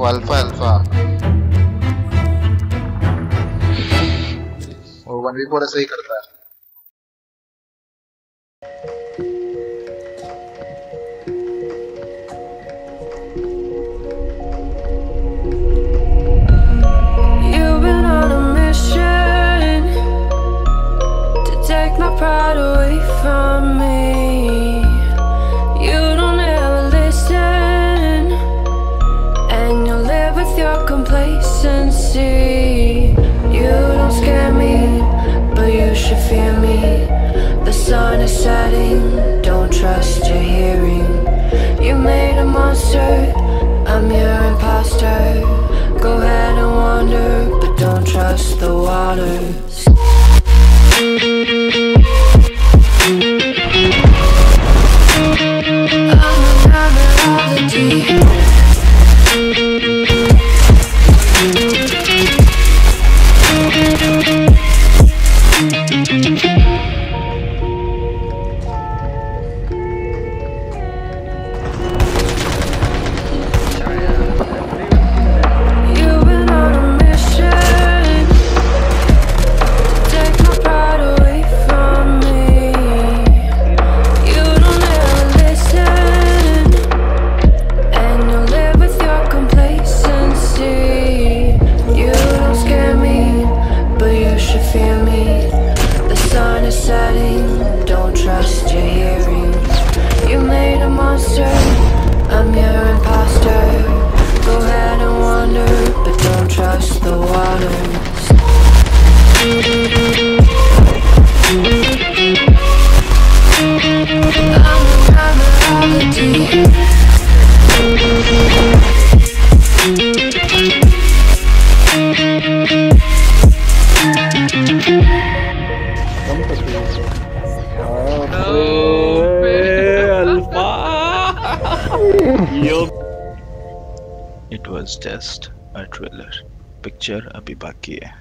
u Alpha वो 1v4 ऐसे ही करता है। Pride away from me. You don't ever listen, and you live with your complacency. You don't scare me, but you should fear me. The sun is setting, don't trust your hearing. You made a monster, I'm your imposter. Go ahead and wander, but don't trust the waters. Don't trust your hearing. You made a monster, I'm your imposter. Go ahead and wander, but don't trust the waters. I'm a melody. It was just a thriller. Picture abhi baki hai.